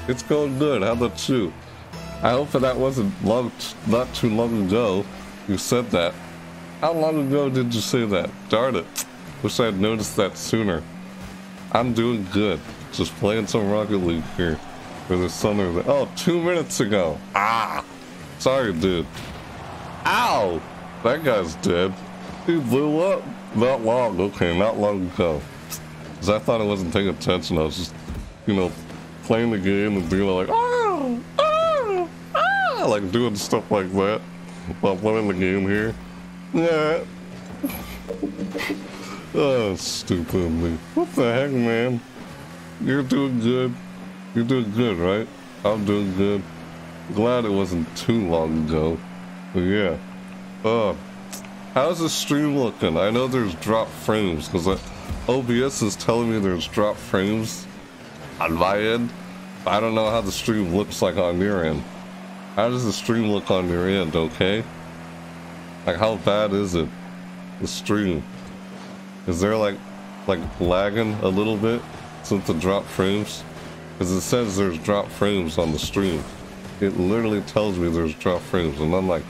It's going good. How about you? I hope that, that wasn't long, not too long ago you said that. How long ago did you say that? Darn it. Wish I had noticed that sooner. I'm doing good. Just playing some Rocket League here. For the summer. That, oh, two minutes ago. Ah! Sorry, dude. Ow! That guy's dead. He blew up. Not long. Okay, not long ago. Because I thought I wasn't paying attention. I was just, you know, playing the game and being like, oh, oh, oh, like doing stuff like that while playing the game here. Yeah. Oh, stupid me. What the heck, man? You're doing good. You're doing good, right? I'm doing good. Glad it wasn't too long ago. But yeah. Uh, how's the stream looking? I know there's drop frames because O B S is telling me there's drop frames on my end. I don't know how the stream looks like on your end. How does the stream look on your end, okay? Like, how bad is it? The stream. Is there like, like lagging a little bit since the drop frames? Because it says there's drop frames on the stream. It literally tells me there's drop frames, and I'm like,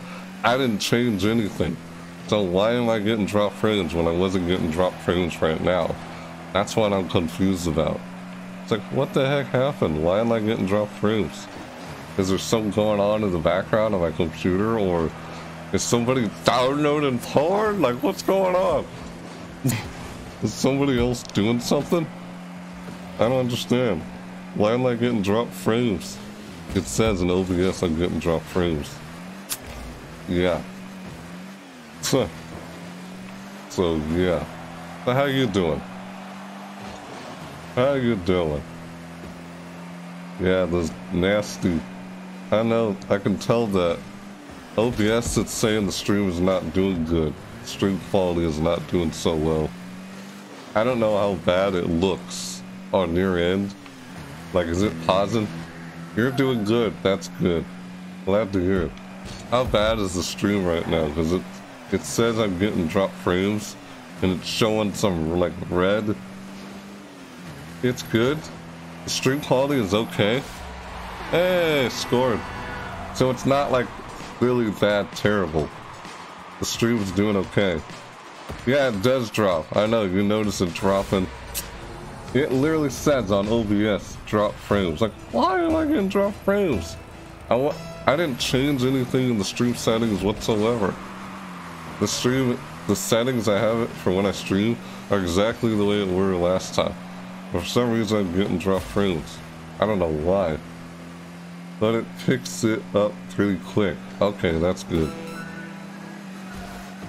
I didn't change anything. So why am I getting drop frames when I wasn't getting drop frames right now? That's what I'm confused about. It's like, what the heck happened? Why am I getting drop frames? Is there something going on in the background of my computer, or is somebody downloading porn? Like, what's going on? Is somebody else doing something? I don't understand. Why am I getting drop frames? It says in O B S I'm getting drop frames. Yeah. So, so yeah. So how you doing? How you doing? Yeah, those nasty. I know, I can tell that O B S is saying the stream is not doing good. Stream quality is not doing so well. I don't know how bad it looks on your end. Like, is it pausing? You're doing good. That's good. Glad to hear it. How bad is the stream right now? Because it, it says I'm getting drop frames and it's showing some like red. It's good. The stream quality is okay. Hey, scored. So it's not like really that terrible. The stream is doing okay. Yeah, it does drop. I know, you notice it dropping. It literally says on O B S, drop frames. Like, why am I getting drop frames? I, wa I didn't change anything in the stream settings whatsoever. The stream, the settings I have it for when I stream are exactly the way it were last time. But for some reason, I'm getting drop frames. I don't know why. But it picks it up pretty quick. Okay, that's good.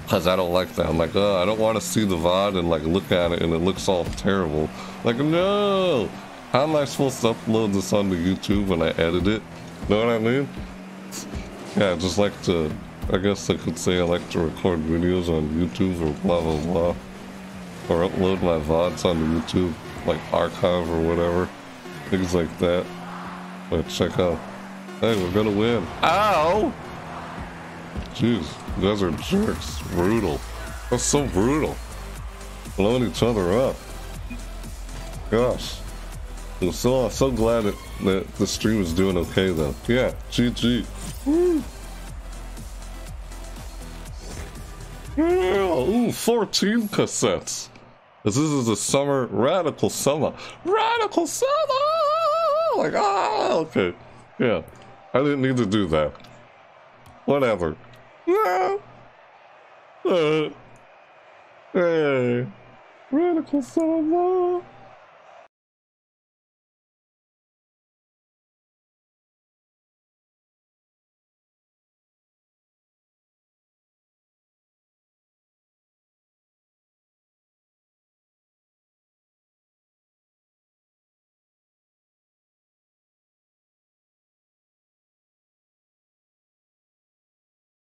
Because I don't like that. I'm like, oh, I don't want to see the V O D and like look at it and it looks all terrible. Like, no! How am I supposed to upload this onto YouTube when I edit it? Know what I mean? Yeah, I just like to, I guess I could say I like to record videos on YouTube or blah blah blah. Or upload my V O Ds onto YouTube, like archive or whatever. Things like that. But check out. Hey, we're gonna win. Ow! Jeez, you guys are jerks. Brutal. That's so brutal. Blowing each other up. Gosh. I'm so, I'm so glad it, that the stream is doing okay, though. Yeah, G G. Woo. Yeah. Ooh, fourteen cassettes. This is a summer, Radical Summer. Radical Summer! Like, ah, okay. Yeah, I didn't need to do that. Whatever. Yeah. Uh, hey. Radical Summer.